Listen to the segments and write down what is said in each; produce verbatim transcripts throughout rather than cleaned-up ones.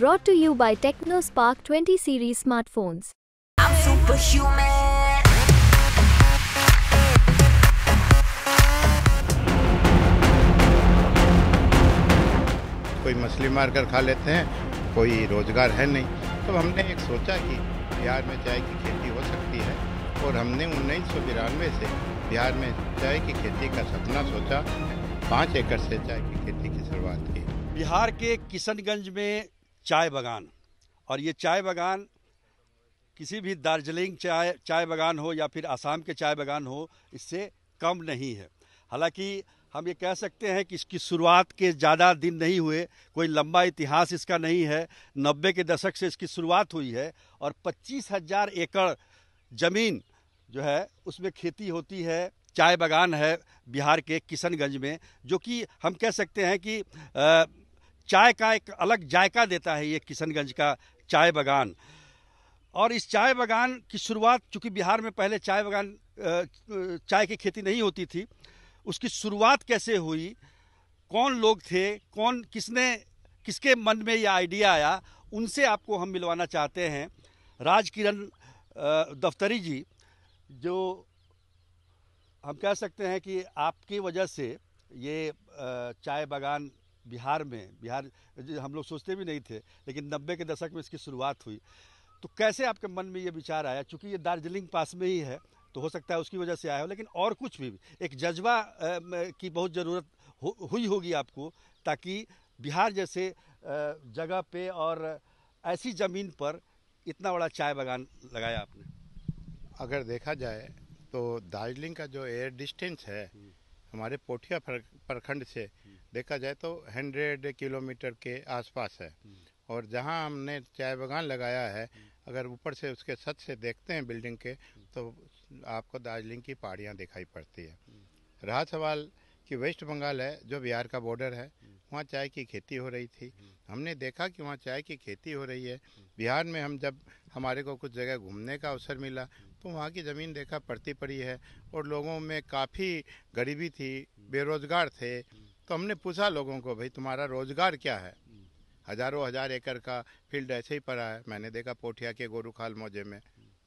brought to you by Tecno Spark twenty series smartphones। I'm superhuman। कोई मछली मारकर खा लेते हैं, कोई रोजगार है नहीं, तो हमने एक सोचा कि बिहार में चाय की खेती हो सकती है और हमने उन्नीस सौ बिरानवे से बिहार में चाय की खेती का सपना सोचा। पाँच एकड़ से चाय की खेती की शुरुआत की। बिहार के किशनगंज में चाय बागान, और ये चाय बागान किसी भी दार्जिलिंग चाय चाय बागान हो या फिर आसाम के चाय बागान हो, इससे कम नहीं है। हालांकि हम ये कह सकते हैं कि इसकी शुरुआत के ज़्यादा दिन नहीं हुए, कोई लंबा इतिहास इसका नहीं है। नब्बे के दशक से इसकी शुरुआत हुई है और पच्चीस हज़ार एकड़ ज़मीन जो है उसमें खेती होती है। चाय बागान है बिहार के किशनगंज में, जो कि हम कह सकते हैं कि चाय का एक अलग जायका देता है ये किशनगंज का चाय बागान। और इस चाय बागान की शुरुआत, चूँकि बिहार में पहले चाय बागान चाय की खेती नहीं होती थी, उसकी शुरुआत कैसे हुई, कौन लोग थे, कौन किसने किसके मन में यह आइडिया आया, उनसे आपको हम मिलवाना चाहते हैं। राज किरण दफ्तरी जी, जो हम कह सकते हैं कि आपकी वजह से ये चाय बागान बिहार में बिहार हम लोग सोचते भी नहीं थे, लेकिन नब्बे के दशक में इसकी शुरुआत हुई। तो कैसे आपके मन में ये विचार आया? चूँकि ये दार्जिलिंग पास में ही है तो हो सकता है उसकी वजह से आया हो, लेकिन और कुछ भी एक जज्बा की बहुत ज़रूरत हो, हुई होगी आपको, ताकि बिहार जैसे जगह पे और ऐसी ज़मीन पर इतना बड़ा चाय बागान लगाया आपने। अगर देखा जाए तो दार्जिलिंग का जो एयर डिस्टेंस है हमारे पोठिया प्रखंड से देखा जाए तो हंड्रेड किलोमीटर के आसपास है, और जहाँ हमने चाय बागान लगाया है अगर ऊपर से उसके छत से देखते हैं बिल्डिंग के, तो आपको दार्जिलिंग की पहाड़ियाँ दिखाई पड़ती है। रहा सवाल कि वेस्ट बंगाल है जो बिहार का बॉर्डर है, वहाँ चाय की खेती हो रही थी। हमने देखा कि वहाँ चाय की खेती हो रही है। बिहार में हम जब हमारे को कुछ जगह घूमने का अवसर मिला तो वहाँ की ज़मीन देखा पड़ती पड़ी है, और लोगों में काफ़ी गरीबी थी, बेरोज़गार थे। तो हमने पूछा लोगों को, भाई तुम्हारा रोज़गार क्या है? हज़ारों हज़ार एकड़ का फील्ड ऐसे ही पड़ा है। मैंने देखा पोठिया के गोरूखाल मौजे में,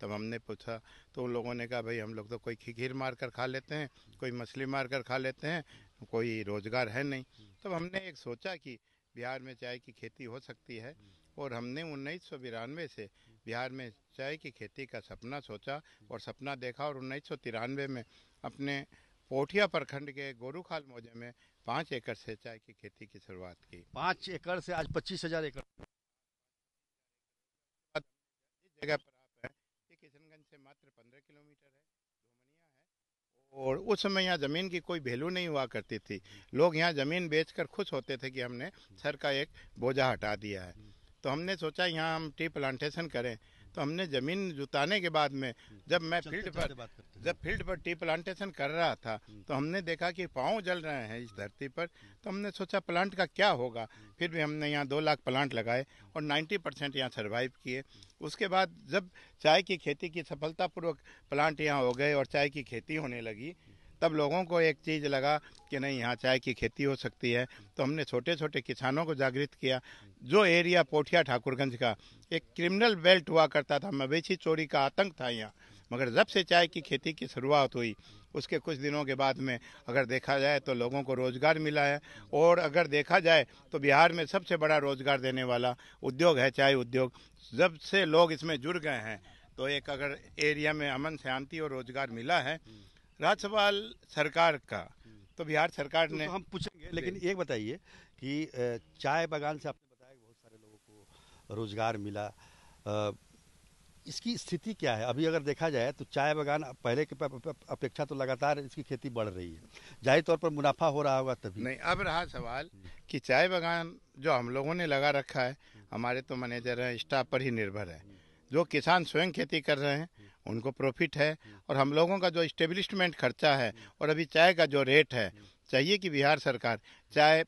तब हमने पूछा तो उन लोगों ने कहा, भाई हम लोग तो कोई खीर मार कर खा लेते हैं, कोई मछली मार कर खा लेते हैं, कोई रोज़गार है नहीं। तब हमने एक सोचा कि बिहार में चाय की खेती हो सकती है, और हमने उन्नीस सौ बिरानवे से बिहार में चाय की खेती का सपना सोचा और सपना देखा, और उन्नीस सौ तिरानवे में अपने पोठिया प्रखंड के गोरूखाल मौजे में पाँच एकड़ से चाय की खेती की शुरुआत की। पाँच एकड़ से आज पच्चीस हज़ार एकड़ जगह पर आप हैं। ये किशनगंज से मात्र पंद्रह किलोमीटर है, है और उस समय यहाँ ज़मीन की कोई वैल्यू नहीं हुआ करती थी। लोग यहाँ ज़मीन बेचकर खुश होते थे कि हमने सर का एक बोझा हटा दिया है। तो हमने सोचा यहाँ हम टी प्लांटेशन करें। तो हमने ज़मीन जुताने के बाद में जब मैं फील्ड पर जब फील्ड पर टी प्लांटेशन कर रहा था तो हमने देखा कि पाँव जल रहे हैं इस धरती पर। तो हमने सोचा प्लांट का क्या होगा। फिर भी हमने यहाँ दो लाख प्लांट लगाए और नब्बे परसेंट यहाँ सर्वाइव किए। उसके बाद जब चाय की खेती की सफलतापूर्वक प्लांट यहाँ हो गए और चाय की खेती होने लगी, तब लोगों को एक चीज़ लगा कि नहीं, यहाँ चाय की खेती हो सकती है। तो हमने छोटे छोटे किसानों को जागृत किया। जो एरिया पोठिया ठाकुरगंज का एक क्रिमिनल बेल्ट हुआ करता था, मवेशी चोरी का आतंक था यहाँ, मगर जब से चाय की खेती की शुरुआत हुई उसके कुछ दिनों के बाद में अगर देखा जाए तो लोगों को रोज़गार मिला है। और अगर देखा जाए तो बिहार में सबसे बड़ा रोज़गार देने वाला उद्योग है चाय उद्योग। जब से लोग इसमें जुड़ गए हैं तो एक अगर एरिया में अमन शांति और रोज़गार मिला है। राज सवाल सरकार का, तो बिहार सरकार ने तो हम पूछेंगे, लेकिन एक बताइए कि चाय बागान से आपने बताया कि बहुत सारे लोगों को रोज़गार मिला, इसकी स्थिति क्या है अभी? अगर देखा जाए तो चाय बागान पहले की अपेक्षा तो लगातार इसकी खेती बढ़ रही है, जाहिर तौर पर मुनाफा हो रहा होगा तभी नहीं। अब रहा सवाल कि चाय बागान जो हम लोगों ने लगा रखा है, हमारे तो मैनेजर हैं, स्टाफ पर ही निर्भर है। जो किसान स्वयं खेती कर रहे हैं उनको प्रॉफिट है, और हम लोगों का जो इस्टेब्लिशमेंट खर्चा है और अभी चाय का जो रेट है, चाहिए कि बिहार सरकार चाय,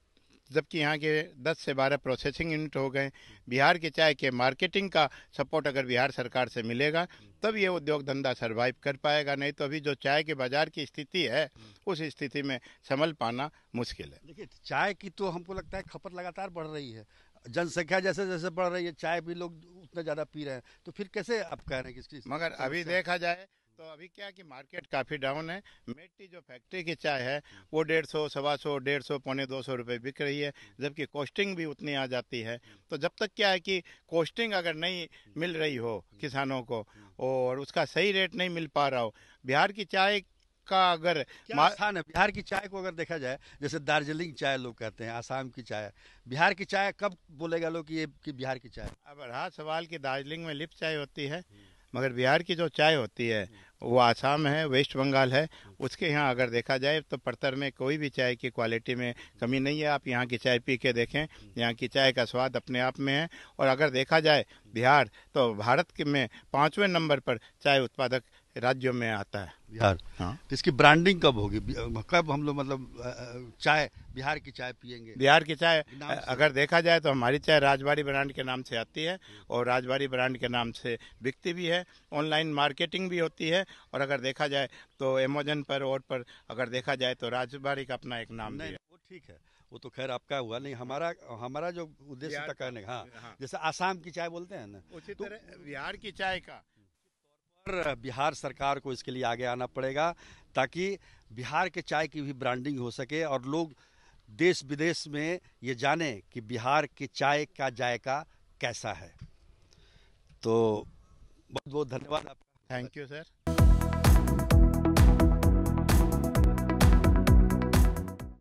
जबकि यहाँ के दस से बारह प्रोसेसिंग यूनिट हो गए, बिहार के चाय के मार्केटिंग का सपोर्ट अगर बिहार सरकार से मिलेगा तब ये उद्योग धंधा सर्वाइव कर पाएगा। नहीं तो अभी जो चाय के बाज़ार की स्थिति है उस स्थिति में संभल पाना मुश्किल है। देखिए, चाय की तो हमको लगता है खपत लगातार बढ़ रही है। जनसंख्या जैसे जैसे बढ़ रही है, चाय भी लोग उतना ज़्यादा पी रहे हैं, तो फिर कैसे आप कह रहे हैं किस चीज़? मगर अभी देखा जाए तो अभी क्या कि मार्केट काफ़ी डाउन है। मेट्टी जो फैक्ट्री की चाय है वो डेढ़ सौ सवा सौ डेढ़ सौ पौने दो सौ रुपये बिक रही है, जबकि कॉस्टिंग भी उतनी आ जाती है। तो जब तक क्या है कि कॉस्टिंग अगर नहीं मिल रही हो किसानों को और उसका सही रेट नहीं मिल पा रहा हो, बिहार की चाय का अगर स्थान है, बिहार की चाय को अगर देखा जाए, जैसे दार्जिलिंग चाय लोग कहते हैं, आसाम की चाय, बिहार की चाय कब बोलेगा लोग कि ये कि बिहार की चाय? अब रहा सवाल कि दार्जिलिंग में लिप चाय होती है, मगर बिहार की जो चाय होती है वो आसाम है, वेस्ट बंगाल है, उसके यहाँ अगर देखा जाए तो पड़तर में कोई भी चाय की क्वालिटी में कमी नहीं है। आप यहाँ की चाय पी के देखें, यहाँ की चाय का स्वाद अपने आप में है। और अगर देखा जाए बिहार तो भारत के में पाँचवें नंबर पर चाय उत्पादक राज्यों में आता है बिहार। हाँ, तो इसकी ब्रांडिंग कब होगी, कब हम लोग मतलब चाय बिहार की चाय पियेंगे? बिहार की चाय अगर देखा जाए तो हमारी चाय राजबाड़ी ब्रांड के नाम से आती है और राजबाड़ी ब्रांड के नाम से बिकती भी है, ऑनलाइन मार्केटिंग भी होती है। और अगर देखा जाए तो अमेजन पर और पर अगर देखा जाए तो राजबाड़ी का अपना एक नाम है। वो ठीक है, वो तो खैर आपका हुआ नहीं, हमारा हमारा जो उद्देश्य था कहने का, हाँ, जैसे आसाम की चाय बोलते हैं ना, उसी तरह बिहार की चाय का बिहार सरकार को इसके लिए आगे आना पड़ेगा ताकि बिहार के चाय की भी ब्रांडिंग हो सके और लोग देश विदेश में ये जाने कि बिहार की चाय का जायका कैसा है। तो बहुत बहुत धन्यवाद आपका। Thank you sir.